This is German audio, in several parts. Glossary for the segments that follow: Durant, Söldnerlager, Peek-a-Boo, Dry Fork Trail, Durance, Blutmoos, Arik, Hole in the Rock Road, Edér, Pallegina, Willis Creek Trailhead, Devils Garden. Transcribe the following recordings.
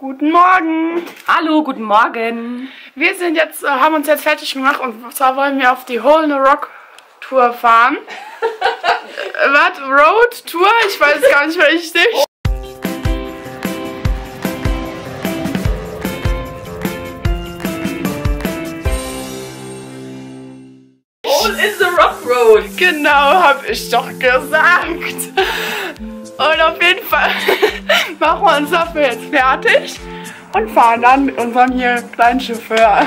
Guten Morgen! Hallo, guten Morgen! Wir sind jetzt, haben uns jetzt fertig gemacht und zwar wollen wir auf die Hole in the Rock Tour fahren. Was? Road Tour? Ich weiß gar nicht mehr richtig. Hole in the Rock Road! Genau, hab ich doch gesagt! Und auf jeden Fall machen wir uns dafür jetzt fertig und fahren dann mit unserem hier kleinen Chauffeur.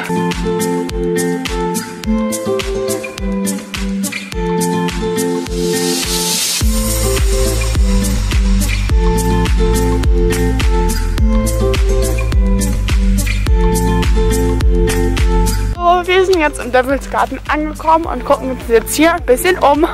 So, wir sind jetzt im Devils Garden angekommen und gucken uns jetzt hier ein bisschen um.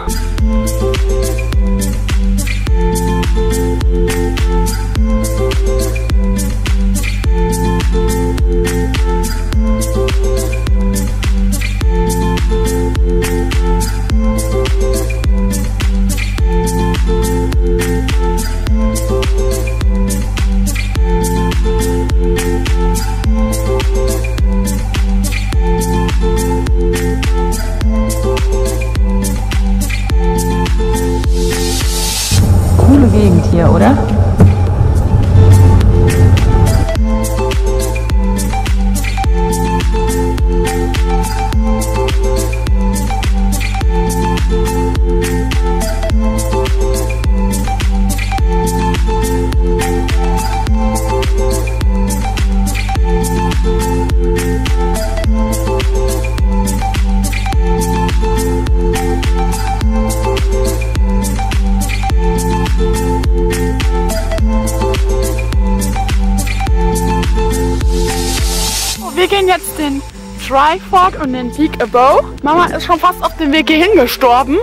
Coole Gegend hier, oder? Wir gehen jetzt den Dry Fork und den Peek-a-Boo. Mama ist schon fast auf dem Weg hierhin gestorben.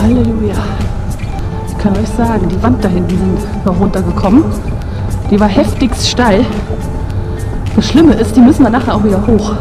Halleluja! Ich kann euch sagen, die Wand da hinten sind noch runtergekommen. Die war heftigst steil. Das Schlimme ist, die müssen wir nachher auch wieder hoch.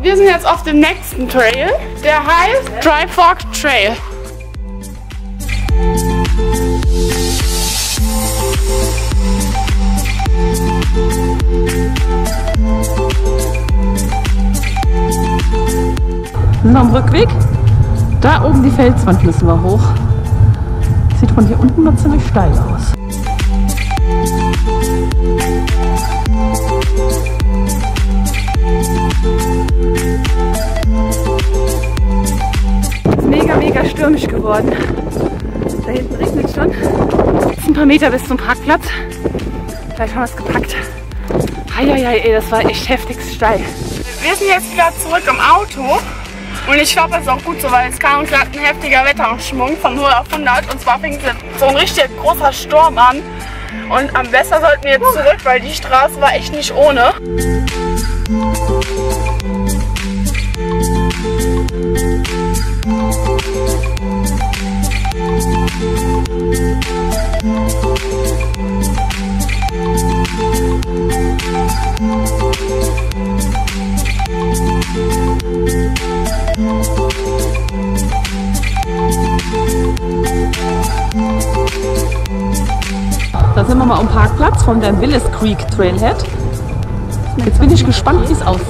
Wir sind jetzt auf dem nächsten Trail, der heißt Dry Fork Trail. Und am Rückweg, da oben die Felswand müssen wir hoch. Sieht von hier unten noch ziemlich steil aus. stürmisch geworden. Da hinten regnet es schon. Jetzt ein paar Meter bis zum Parkplatz. Vielleicht haben wir es gepackt. Eieiei, das war echt heftig steil. Wir sind jetzt wieder zurück im Auto. Und ich glaube, das ist auch gut so, weil es kam gerade ein heftiger Wetterschwung von 0 auf 100. Und zwar fing so ein richtig großer Sturm an. Und am besten sollten wir jetzt zurück, weil die Straße war echt nicht ohne. Da sind wir mal am Parkplatz von der Willis Creek Trailhead. Jetzt bin ich gespannt, wie es aussieht.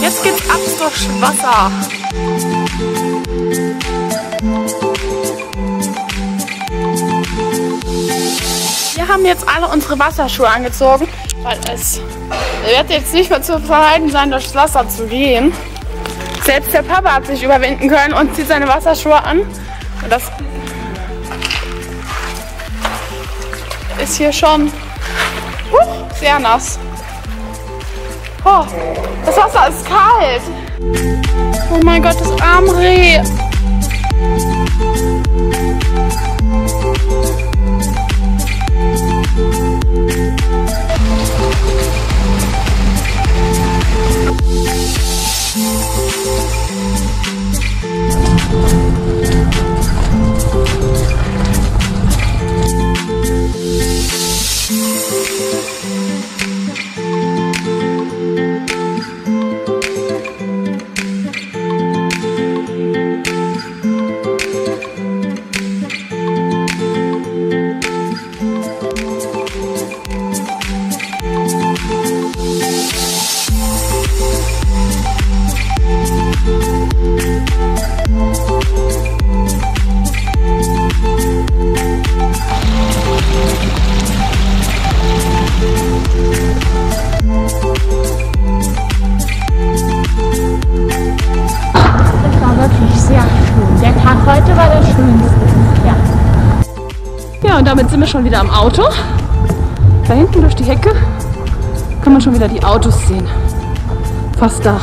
Jetzt geht's ab durchs Wasser. Wir haben jetzt alle unsere Wasserschuhe angezogen, weil es wird jetzt nicht mehr zu vermeiden sein, durchs Wasser zu gehen. Selbst der Papa hat sich überwinden können und zieht seine Wasserschuhe an. Und das ist hier schon sehr nass. Oh, das Wasser ist kalt. Oh mein Gott, das arme Reh. Und damit sind wir schon wieder am Auto. Da hinten durch die Hecke kann man schon wieder die Autos sehen. Fast da.